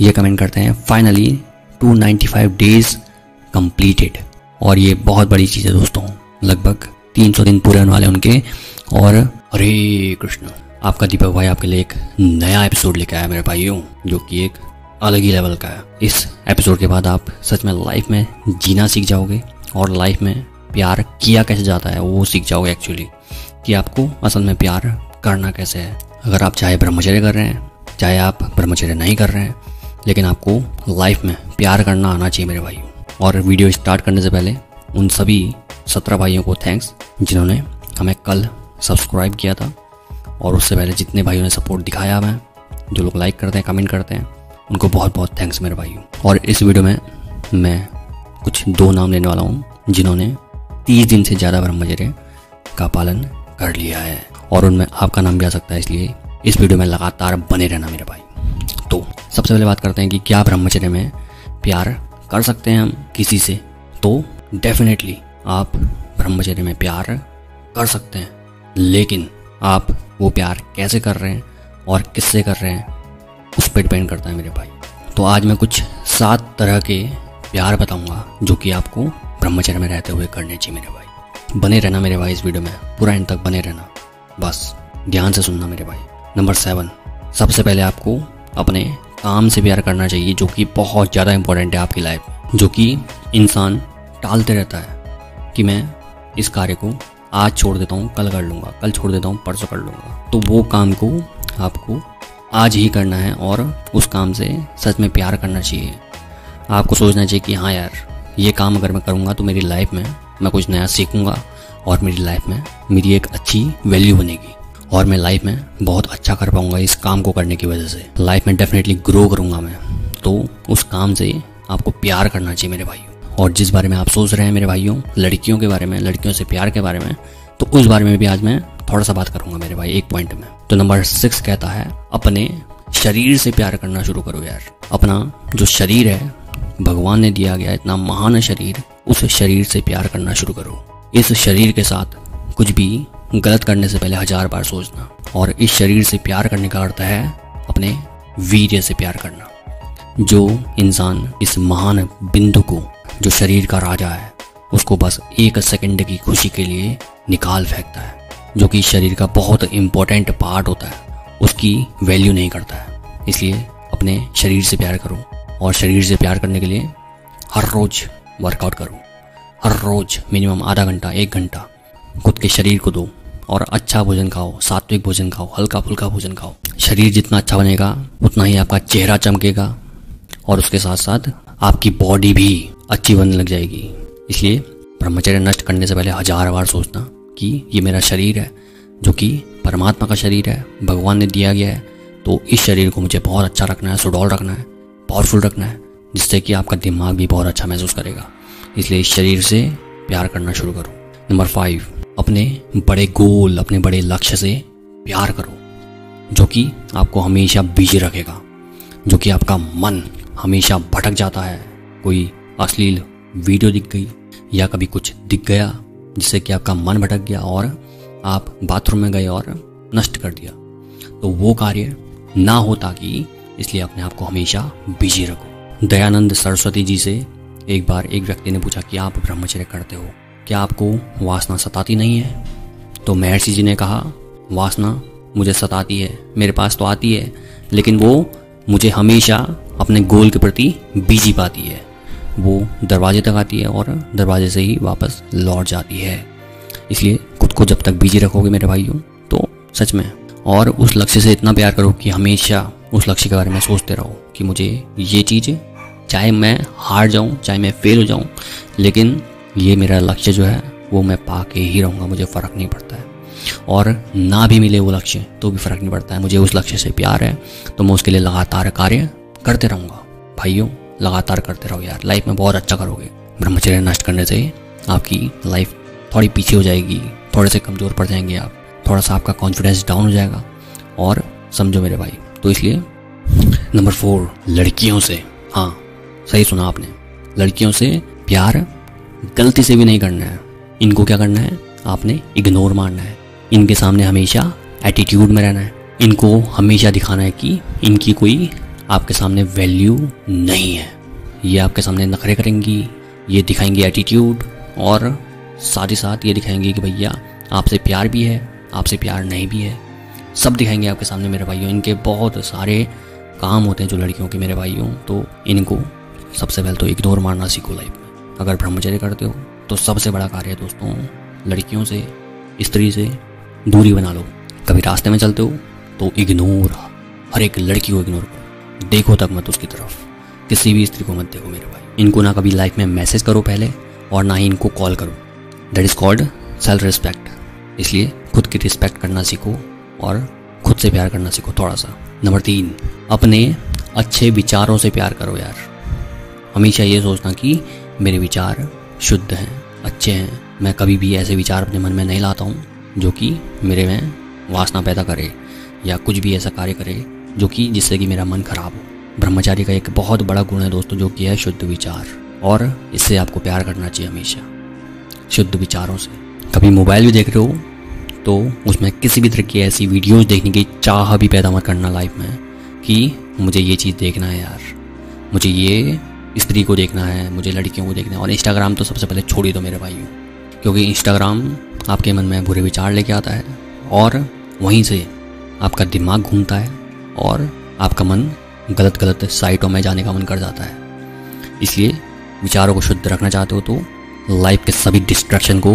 ये कमेंट करते हैं फाइनली 295 डेज कंप्लीटेड। और ये बहुत बड़ी चीज़ है दोस्तों, लगभग 300 दिन पूरे होने वाले उनके। और हरे कृष्ण, आपका दीपक भाई आपके लिए एक नया एपिसोड लेकर आया मेरे भाइयों, जो कि एक अलग ही लेवल का है। इस एपिसोड के बाद आप सच में लाइफ में जीना सीख जाओगे और लाइफ में प्यार किया कैसे जाता है वो सीख जाओगे एक्चुअली, कि आपको असल में प्यार करना कैसे है। अगर आप चाहे ब्रह्मचर्य कर रहे हैं, चाहे आप ब्रह्मचर्य नहीं कर रहे हैं, लेकिन आपको लाइफ में प्यार करना आना चाहिए मेरे भाइयों। और वीडियो स्टार्ट करने से पहले उन सभी 17 भाइयों को थैंक्स जिन्होंने हमें कल सब्सक्राइब किया था, और उससे पहले जितने भाइयों ने सपोर्ट दिखाया हमें, जो लोग लाइक करते हैं, कमेंट करते हैं, उनको बहुत बहुत थैंक्स मेरे भाइयों। और इस वीडियो में मैं कुछ 2 नाम लेने वाला हूँ जिन्होंने 30 दिन से ज़्यादा ब्रह्मचर्य का पालन कर लिया है, और उनमें आपका नाम भी आ सकता है, इसलिए इस वीडियो में लगातार बने रहना मेरे भाई। तो सबसे पहले बात करते हैं कि क्या ब्रह्मचर्य में प्यार कर सकते हैं हम किसी से। तो डेफिनेटली आप ब्रह्मचर्य में प्यार कर सकते हैं, लेकिन आप वो प्यार कैसे कर रहे हैं और किससे कर रहे हैं उस पर डिपेंड करता है मेरे भाई। तो आज मैं कुछ 7 तरह के प्यार बताऊंगा जो कि आपको ब्रह्मचर्य में रहते हुए करने चाहिए मेरे भाई। बने रहना मेरे भाई इस वीडियो में, पूरा एंड तक बने रहना, बस ध्यान से सुनना मेरे भाई। नंबर 7, सबसे पहले आपको अपने काम से प्यार करना चाहिए, जो कि बहुत ज़्यादा इंपॉर्टेंट है आपकी लाइफ में, जो कि इंसान टालते रहता है कि मैं इस कार्य को आज छोड़ देता हूँ, कल कर लूँगा, कल छोड़ देता हूँ, परसों कर लूँगा। तो वो काम को आपको आज ही करना है, और उस काम से सच में प्यार करना चाहिए। आपको सोचना चाहिए कि हाँ यार, ये काम अगर मैं करूँगा तो मेरी लाइफ में मैं कुछ नया सीखूँगा, और मेरी लाइफ में मेरी एक अच्छी वैल्यू बनेगी, और मैं लाइफ में बहुत अच्छा कर पाऊँगा इस काम को करने की वजह से, लाइफ में डेफिनेटली ग्रो करूँगा मैं। तो उस काम से आपको प्यार करना चाहिए मेरे भाइयों। और जिस बारे में आप सोच रहे हैं मेरे भाइयों, लड़कियों के बारे में, लड़कियों से प्यार के बारे में, तो उस बारे में भी आज मैं थोड़ा सा बात करूँगा मेरे भाई, एक पॉइंट में। तो नंबर 6 कहता है अपने शरीर से प्यार करना शुरू करो यार। अपना जो शरीर है, भगवान ने दिया गया इतना महान शरीर, उस शरीर से प्यार करना शुरू करो। इस शरीर के साथ कुछ भी गलत करने से पहले 1000 बार सोचना। और इस शरीर से प्यार करने का अर्थ है अपने वीर्य से प्यार करना। जो इंसान इस महान बिंदु को, जो शरीर का राजा है, उसको बस 1 सेकंड की खुशी के लिए निकाल फेंकता है, जो कि शरीर का बहुत इम्पोर्टेंट पार्ट होता है, उसकी वैल्यू नहीं करता है। इसलिए अपने शरीर से प्यार करो, और शरीर से प्यार करने के लिए हर रोज़ वर्कआउट करो, हर रोज़ मिनिमम आधा घंटा 1 घंटा खुद के शरीर को दो, और अच्छा भोजन खाओ, सात्विक भोजन खाओ, हल्का फुल्का भोजन खाओ। शरीर जितना अच्छा बनेगा उतना ही आपका चेहरा चमकेगा, और उसके साथ साथ आपकी बॉडी भी अच्छी बनने लग जाएगी। इसलिए ब्रह्मचर्य नष्ट करने से पहले 1000 बार सोचना कि ये मेरा शरीर है, जो कि परमात्मा का शरीर है, भगवान ने दिया गया है, तो इस शरीर को मुझे बहुत अच्छा रखना है, सुडौल रखना है, पावरफुल रखना है, जिससे कि आपका दिमाग भी बहुत अच्छा महसूस करेगा। इसलिए इस शरीर से प्यार करना शुरू करो। नंबर 5, अपने बड़े गोल, अपने बड़े लक्ष्य से प्यार करो, जो कि आपको हमेशा बिजी रखेगा, जो कि आपका मन हमेशा भटक जाता है। कोई अश्लील वीडियो दिख गई, या कभी कुछ दिख गया जिससे कि आपका मन भटक गया, और आप बाथरूम में गए और नष्ट कर दिया, तो वो कार्य ना हो, ताकि इसलिए अपने आप को हमेशा बिजी रखो। दयानंद सरस्वती जी से एक बार एक व्यक्ति ने पूछा कि आप ब्रह्मचर्य करते हो, क्या आपको वासना सताती नहीं है? तो महर्षि जी ने कहा, वासना मुझे सताती है, मेरे पास तो आती है, लेकिन वो मुझे हमेशा अपने गोल के प्रति बिजी पाती है, वो दरवाजे तक आती है और दरवाजे से ही वापस लौट जाती है। इसलिए खुद को जब तक बिजी रखोगे मेरे भाइयों, तो सच में, और उस लक्ष्य से इतना प्यार करो कि हमेशा उस लक्ष्य के बारे में सोचते रहो कि मुझे ये चीज़, चाहे मैं हार जाऊँ, चाहे मैं फेल हो जाऊँ, लेकिन ये मेरा लक्ष्य जो है वो मैं पा के ही रहूँगा, मुझे फ़र्क नहीं पड़ता है। और ना भी मिले वो लक्ष्य तो भी फ़र्क नहीं पड़ता है, मुझे उस लक्ष्य से प्यार है, तो मैं उसके लिए लगातार कार्य करते रहूँगा। भाइयों, लगातार करते रहो यार, लाइफ में बहुत अच्छा करोगे। ब्रह्मचर्य नष्ट करने से आपकी लाइफ थोड़ी पीछे हो जाएगी, थोड़े से कमज़ोर पड़ जाएंगे आप, थोड़ा सा आपका कॉन्फिडेंस डाउन हो जाएगा, और समझो मेरे भाई। तो इसलिए नंबर 4, लड़कियों से, हाँ सही सुना आपने, लड़कियों से प्यार गलती से भी नहीं करना है। इनको क्या करना है, आपने इग्नोर मारना है, इनके सामने हमेशा एटीट्यूड में रहना है, इनको हमेशा दिखाना है कि इनकी कोई आपके सामने वैल्यू नहीं है। ये आपके सामने नखरे करेंगी, ये दिखाएंगी एटीट्यूड, और साथ ही साथ ये दिखाएंगी कि भैया आपसे प्यार भी है, आपसे प्यार नहीं भी है, सब दिखाएंगे आपके सामने मेरे भाइयों। इनके बहुत सारे काम होते हैं जो लड़कियों के मेरे भाइयों, तो इनको सबसे पहले तो इग्नोर मारना सीखो लाइफ में। अगर ब्रह्मचर्य करते हो तो सबसे बड़ा कार्य है दोस्तों, लड़कियों से, स्त्री से दूरी बना लो। कभी रास्ते में चलते हो तो इग्नोर, हर एक लड़की को इग्नोर करो, देखो तक मत उसकी तरफ, किसी भी स्त्री को मत देखो मेरे भाई। इनको ना कभी लाइफ में मैसेज करो पहले, और ना ही इनको कॉल करो। That is called self respect. इसलिए खुद की रिस्पेक्ट करना सीखो और खुद से प्यार करना सीखो थोड़ा सा। नंबर 3, अपने अच्छे विचारों से प्यार करो यार। हमेशा ये सोचना कि मेरे विचार शुद्ध हैं, अच्छे हैं, मैं कभी भी ऐसे विचार अपने मन में नहीं लाता हूँ जो कि मेरे में वासना पैदा करे, या कुछ भी ऐसा कार्य करे जो कि जिससे कि मेरा मन खराब हो। ब्रह्मचारी का एक बहुत बड़ा गुण है दोस्तों, जो कि है शुद्ध विचार, और इससे आपको प्यार करना चाहिए हमेशा, शुद्ध विचारों से। कभी मोबाइल भी देख रहे हो तो उसमें किसी भी तरह की ऐसी वीडियोज़ देखने की चाह भी पैदा मत करना लाइफ में कि मुझे ये चीज़ देखना है यार, मुझे ये स्त्री को देखना है, मुझे लड़कियों को देखना है। और इंस्टाग्राम तो सबसे पहले छोड़ ही दो मेरे भाइयों, क्योंकि इंस्टाग्राम आपके मन में बुरे विचार लेके आता है, और वहीं से आपका दिमाग घूमता है और आपका मन गलत गलत साइटों में जाने का मन कर जाता है। इसलिए विचारों को शुद्ध रखना चाहते हो तो लाइफ के सभी डिस्ट्रैक्शन को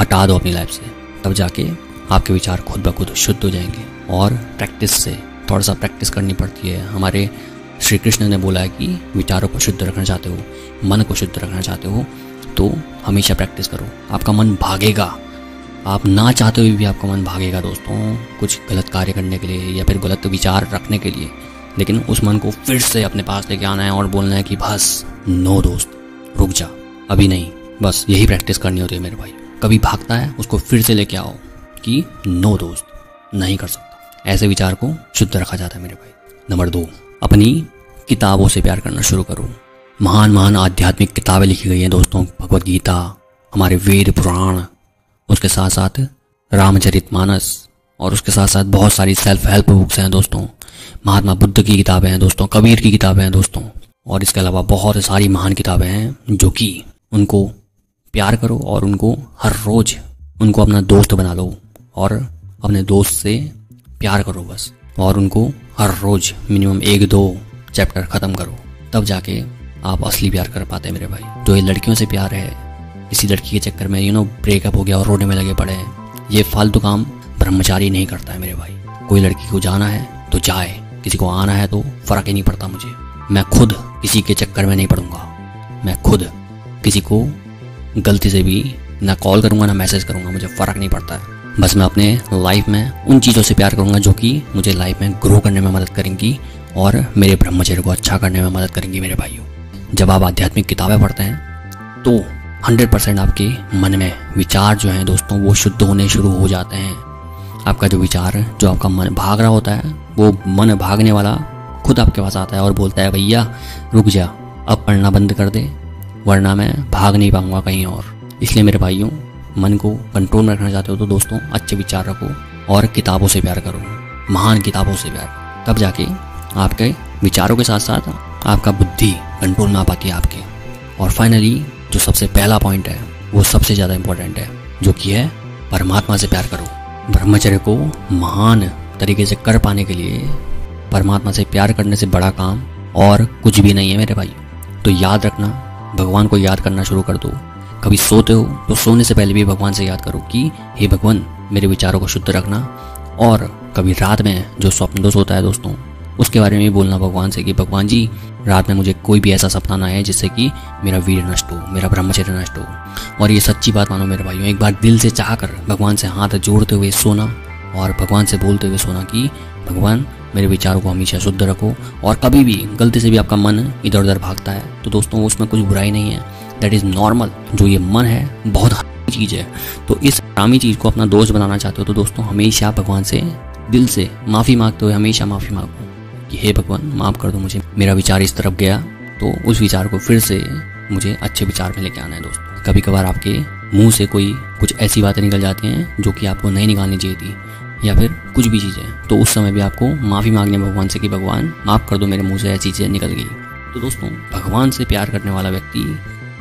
हटा दो अपनी लाइफ से, तब जाके आपके विचार खुद ब खुद शुद्ध हो जाएंगे। और प्रैक्टिस से, थोड़ा सा प्रैक्टिस करनी पड़ती है। हमारे श्री कृष्ण ने बोला है कि विचारों को शुद्ध रखना चाहते हो, मन को शुद्ध रखना चाहते हो तो हमेशा प्रैक्टिस करो। आपका मन भागेगा, आप ना चाहते हुए भी आपका मन भागेगा दोस्तों, कुछ गलत कार्य करने के लिए या फिर गलत विचार रखने के लिए। लेकिन उस मन को फिर से अपने पास लेके आना है और बोलना है कि बस नो दोस्त, रुक जा, अभी नहीं, बस यही प्रैक्टिस करनी होती है मेरे भाई। कभी भागता है उसको फिर से लेके आओ कि नो दोस्त, नहीं कर सकता। ऐसे विचार को शुद्ध रखा जाता है मेरे भाई। नंबर 2, अपनी किताबों से प्यार करना शुरू करो। महान महान आध्यात्मिक किताबें लिखी गई हैं दोस्तों, भगवत गीता, हमारे वेद पुराण, उसके साथ साथ रामचरितमानस, और उसके साथ साथ बहुत सारी सेल्फ हेल्प बुक्स हैं दोस्तों, महात्मा बुद्ध की किताबें हैं दोस्तों, कबीर की किताबें हैं दोस्तों, और इसके अलावा बहुत सारी महान किताबें हैं जो कि उनको प्यार करो और उनको हर रोज उनको अपना दोस्त बना लो और अपने दोस्त से प्यार करो बस, और उनको हर रोज मिनिमम 1-2 चैप्टर ख़त्म करो, तब जाके आप असली प्यार कर पाते हैं मेरे भाई। जो ये लड़कियों से प्यार है, किसी लड़की के चक्कर में ब्रेकअप हो गया और रोने में लगे पड़े हैं, ये फालतू काम ब्रह्मचारी नहीं करता है मेरे भाई। कोई लड़की को जाना है तो जाए, किसी को आना है तो फ़र्क ही नहीं पड़ता मुझे। मैं खुद किसी के चक्कर में नहीं पड़ूंगा, मैं खुद किसी को गलती से भी ना कॉल करूंगा ना मैसेज करूंगा, मुझे फ़र्क नहीं पड़ता है। बस मैं अपने लाइफ में उन चीज़ों से प्यार करूंगा जो कि मुझे लाइफ में ग्रो करने में मदद करेंगी और मेरे ब्रह्मचर्य को अच्छा करने में मदद करेंगी मेरे भाइयों। जब आप आध्यात्मिक किताबें पढ़ते हैं तो 100% आपके मन में विचार जो हैं दोस्तों वो शुद्ध होने शुरू हो जाते हैं। आपका जो विचार, जो आपका मन भाग रहा होता है, वो मन भागने वाला खुद आपके पास आता है और बोलता है भैया रुक जा, अब पढ़ना बंद कर दे वरना मैं भाग नहीं पाऊंगा कहीं और। इसलिए मेरे भाइयों, मन को कंट्रोल में रखना चाहते हो तो दोस्तों अच्छे विचार रखो और किताबों से प्यार करो, महान किताबों से प्यार, तब जाके आपके विचारों के साथ साथ आपका बुद्धि कंट्रोल में आ पाती है आपके। और फाइनली जो सबसे पहला पॉइंट है वो सबसे ज़्यादा इम्पोर्टेंट है, जो कि है परमात्मा से प्यार करो। ब्रह्मचर्य को महान तरीके से कर पाने के लिए परमात्मा से प्यार करने से बड़ा काम और कुछ भी नहीं है मेरे भाई। तो याद रखना, भगवान को याद करना शुरू कर दो। कभी सोते हो तो सोने से पहले भी भगवान से याद करो कि हे भगवान मेरे विचारों को शुद्ध रखना। और कभी रात में जो स्वप्न दोष होता है दोस्तों, उसके बारे में भी बोलना भगवान से कि भगवान जी रात में मुझे कोई भी ऐसा सपना ना आए जिससे कि मेरा वीर नष्ट हो, मेरा ब्रह्मचर्य नष्ट हो। और ये सच्ची बात मानो मेरे भाइयों, एक बार दिल से चाह कर भगवान से हाथ जोड़ते हुए सोना और भगवान से बोलते हुए सोना कि भगवान मेरे विचारों को हमेशा शुद्ध रखो। और कभी भी गलती से भी आपका मन इधर उधर भागता है तो दोस्तों उसमें कुछ बुराई नहीं है, दैट इज़ नॉर्मल। जो ये मन है बहुत हरामी चीज़ है, तो इस हरामी चीज़ को अपना दोस्त बनाना चाहते हो तो दोस्तों हमेशा भगवान से दिल से माफ़ी मांगते हुए हमेशा माफ़ी मांगो कि हे भगवान माफ़ कर दो मुझे, मेरा विचार इस तरफ गया तो उस विचार को फिर से मुझे अच्छे विचार में लेके आना है दोस्तों। कभी कभार आपके मुँह से कोई कुछ ऐसी बातें निकल जाती हैं जो कि आपको नहीं निकालनी चाहिए थी, या फिर कुछ भी चीज़ें, तो उस समय भी आपको माफ़ी मांगनी है भगवान से कि भगवान माफ़ कर दो, मेरे मुँह से यह चीज़ें निकल गई। तो दोस्तों, भगवान से प्यार करने वाला व्यक्ति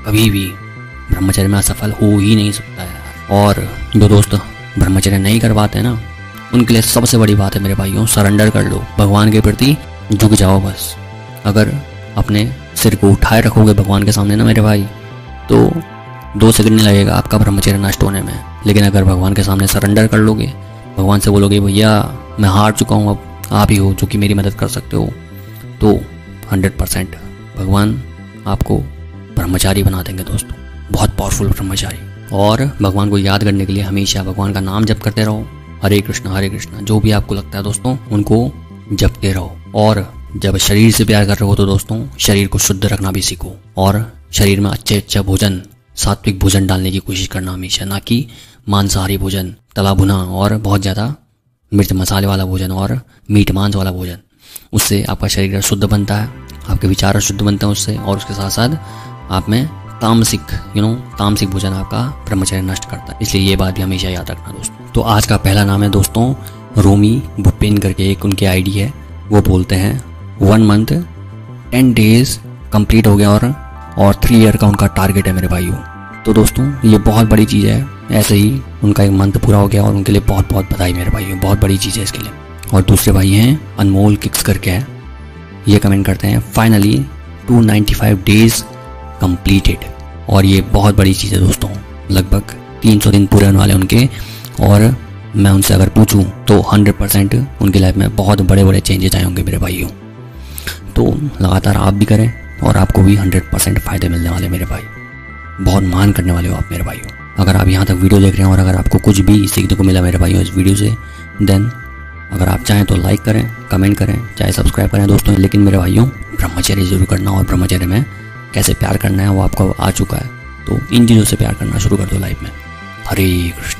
कभी भी ब्रह्मचर्य में असफल हो ही नहीं सकता है। और जो दोस्त ब्रह्मचर्य नहीं कर पाते ना, उनके लिए सबसे बड़ी बात है मेरे भाइयों, सरेंडर कर लो, भगवान के प्रति झुक जाओ बस। अगर अपने सिर को उठाए रखोगे भगवान के सामने ना मेरे भाई, तो 2 सेकंड नहीं लगेगा आपका ब्रह्मचर्य नष्ट होने में। लेकिन अगर भगवान के सामने सरेंडर कर लोगे, भगवान से बोलोगे भैया मैं हार चुका हूँ, अब आप ही हो जो कि मेरी मदद कर सकते हो, तो 100% भगवान आपको ब्रह्मचारी बना देंगे दोस्तों, बहुत पावरफुल ब्रह्मचारी। और भगवान को याद करने के लिए हमेशा भगवान का नाम जप करते रहो, हरे कृष्णा जो भी आपको लगता है दोस्तों उनको जपते रहो। और जब शरीर से प्यार कर रहे हो तो दोस्तों शरीर को शुद्ध रखना भी सीखो, और शरीर में अच्छा भोजन, सात्विक भोजन डालने की कोशिश करना हमेशा, ना कि मांसाहारी भोजन, तला भुना और बहुत ज़्यादा मिर्च मसाले वाला भोजन और मीट मांस वाला भोजन। उससे आपका शरीर शुद्ध बनता है, आपके विचार शुद्ध बनते हैं उससे, और उसके साथ साथ आप में तामसिक तामसिक भोजन आपका ब्रह्मचर्य नष्ट करता है। इसलिए ये बात भी हमेशा याद रखना दोस्तों। तो आज का पहला नाम है दोस्तों रोमी भूपेन करके, एक उनकी आईडी है, वो बोलते हैं 1 month 10 days कंप्लीट हो गया और 3 year का उनका टारगेट है मेरे भाइयों। तो दोस्तों ये बहुत बड़ी चीज़ है, ऐसे ही उनका 1 month पूरा हो गया और उनके लिए बहुत बहुत बधाई मेरे भाइयों, बहुत बड़ी चीज़ है इसके लिए। और दूसरे भाई हैं अनमोल किक्स करके है, ये कमेंट करते हैं फाइनली 295 डेज कंप्लीटेड, और ये बहुत बड़ी चीज़ है दोस्तों, लगभग 300 दिन पूरे होने वाले उनके। और मैं उनसे अगर पूछूं तो 100% उनकी लाइफ में बहुत बड़े बड़े चेंजेस आए होंगे मेरे भाइयों। तो लगातार आप भी करें और आपको भी 100% फ़ायदे मिलने वाले मेरे भाई, बहुत मान करने वाले हो आप मेरे भाइयों। अगर आप यहाँ तक वीडियो देख रहे हैं और अगर आपको कुछ भी सीखने को मिला मेरे भाइयों इस वीडियो से, देन अगर आप चाहें तो लाइक करें, कमेंट करें, चाहे सब्सक्राइब करें दोस्तों। लेकिन मेरे भाइयों ब्रह्मचर्य ज़रूर करना, और ब्रह्मचर्य में कैसे प्यार करना है वो आपको आ चुका है, तो इन चीज़ों से प्यार करना शुरू कर दो लाइफ में। हरे कृष्ण।